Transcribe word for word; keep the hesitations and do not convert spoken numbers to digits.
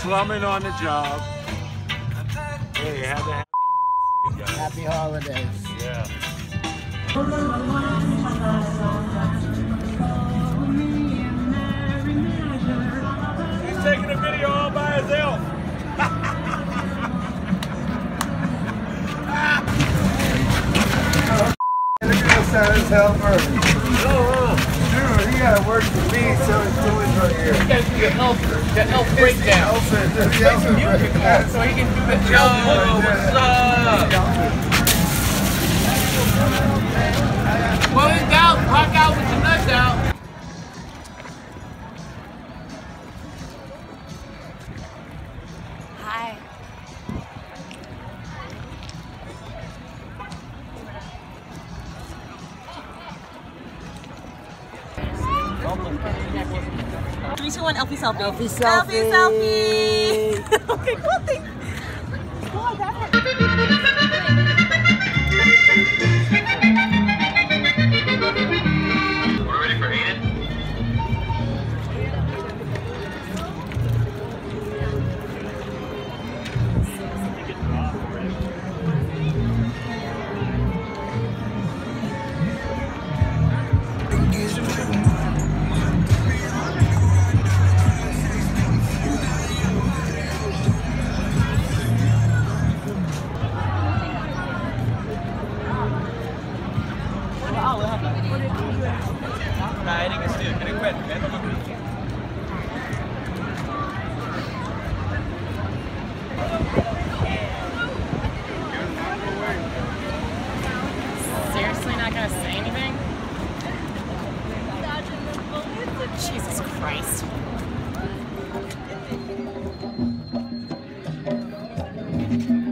slumming on the job. Hey, have a happy holidays. Happy holidays. Yeah. He's taking a video all by himself. Look at this on his helper. Oh, dude, he got to work for me, so he's doing right here. He got to do the helper, the help breakdown. It's the helper, it's the helper breakdown. So he can do the job. Oh, what's up? Well, it's out. Rock out with the nuts out. Hi. three, two, one, Elfie selfie. Elfie selfie. Elfie selfie. Okay, cool thing. Oh, that's We're ready for Christ.